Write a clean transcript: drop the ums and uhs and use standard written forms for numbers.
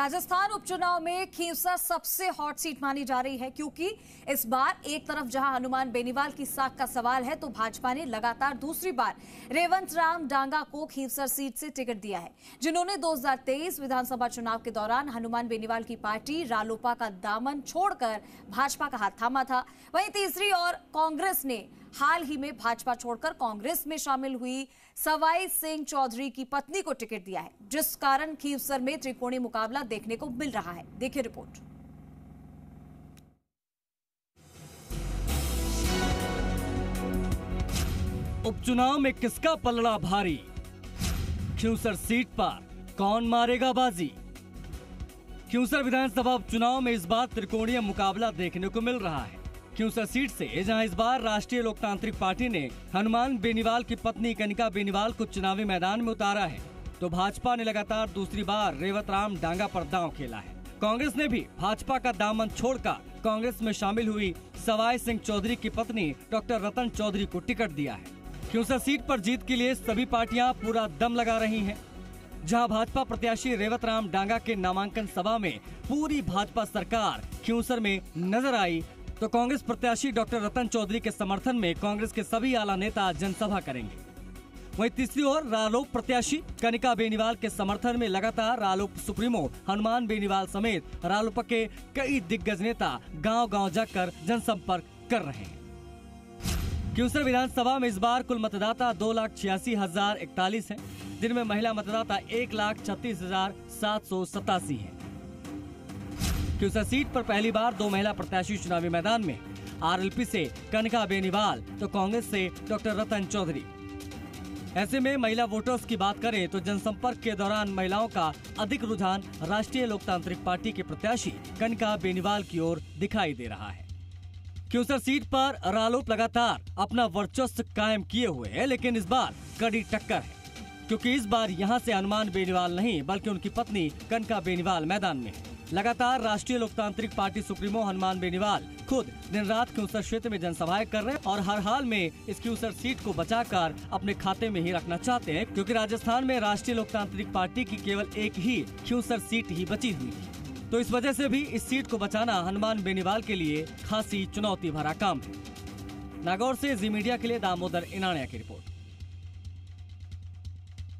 राजस्थान उपचुनाव में खींवसर सबसे हॉट सीट मानी जा रही है, क्योंकि इस बार एक तरफ जहां हनुमान बेनीवाल की साख का सवाल है, तो भाजपा ने लगातार दूसरी बार रेवंत राम डांगा को खींवसर सीट से टिकट दिया है, जिन्होंने 2023 विधानसभा चुनाव के दौरान हनुमान बेनीवाल की पार्टी रालोपा का दामन छोड़कर भाजपा का हाथ थामा था। वहीं तीसरी ओर कांग्रेस ने हाल ही में भाजपा छोड़कर कांग्रेस में शामिल हुई सवाई सिंह चौधरी की पत्नी को टिकट दिया है, जिस कारण खींवसर में त्रिकोणीय मुकाबला देखने को मिल रहा है। देखिए रिपोर्ट। उपचुनाव में किसका पलड़ा भारी, खींवसर सीट पर कौन मारेगा बाजी। खींवसर विधानसभा उपचुनाव में इस बार त्रिकोणीय मुकाबला देखने को मिल रहा है। खींवसर सीट से जहां इस बार राष्ट्रीय लोकतांत्रिक पार्टी ने हनुमान बेनीवाल की पत्नी कनिका बेनीवाल को चुनावी मैदान में उतारा है, तो भाजपा ने लगातार दूसरी बार रेवंत राम डांगा पर दांव खेला है। कांग्रेस ने भी भाजपा का दामन छोड़कर कांग्रेस में शामिल हुई सवाई सिंह चौधरी की पत्नी डॉक्टर रतन चौधरी को टिकट दिया है। खींवसर सीट पर जीत के लिए सभी पार्टियां पूरा दम लगा रही हैं। जहां भाजपा प्रत्याशी रेवंत राम डांगा के नामांकन सभा में पूरी भाजपा सरकार खींवसर में नजर आई, तो कांग्रेस प्रत्याशी डॉक्टर रतन चौधरी के समर्थन में कांग्रेस के सभी आला नेता जनसभा करेंगे। वहीं तीसरी ओर रालोप प्रत्याशी कनिका बेनीवाल के समर्थन में लगातार रालोप सुप्रीमो हनुमान बेनीवाल समेत रालोपा के कई दिग्गज नेता गांव-गांव जाकर जनसंपर्क कर रहे हैं। खींवसर विधानसभा में इस बार कुल मतदाता 2,86,041 है, जिनमें महिला मतदाता 1,36,787 है। खींवसर सीट पर पहली बार दो महिला प्रत्याशी चुनावी मैदान में, आरएलपी से कनिका बेनीवाल तो कांग्रेस से डॉक्टर रतन चौधरी। ऐसे में महिला वोटर्स की बात करें तो जनसंपर्क के दौरान महिलाओं का अधिक रुझान राष्ट्रीय लोकतांत्रिक पार्टी के प्रत्याशी कनिका बेनीवाल की ओर दिखाई दे रहा है। खींवसर सीट पर रालोप लगातार अपना वर्चस्व कायम किए हुए है, लेकिन इस बार कड़ी टक्कर है, क्योंकि इस बार यहाँ से हनुमान बेनीवाल नहीं बल्कि उनकी पत्नी कनिका बेनीवाल मैदान में है। लगातार राष्ट्रीय लोकतांत्रिक पार्टी सुप्रीमो हनुमान बेनीवाल खुद दिन रात खींवसर क्षेत्र में जनसभाएं कर रहे हैं और हर हाल में इस खींवसर सीट को बचाकर अपने खाते में ही रखना चाहते हैं, क्योंकि राजस्थान में राष्ट्रीय लोकतांत्रिक पार्टी की केवल एक ही खींवसर सीट ही बची हुई थी, तो इस वजह से भी इस सीट को बचाना हनुमान बेनीवाल के लिए खासी चुनौती भरा काम है। नागौर से जी मीडिया के लिए दामोदर इनाणिया की रिपोर्ट।